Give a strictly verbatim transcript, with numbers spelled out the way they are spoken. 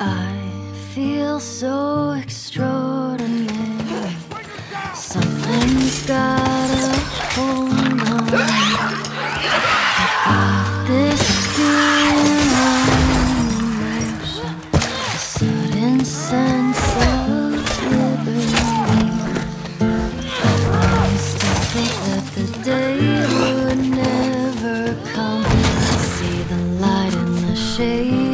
I feel so extraordinary. Something's got a hold on me. I've got this feeling of emotion, a sudden sense of liberty. I used to think that the day would never come. I see the light in the shade.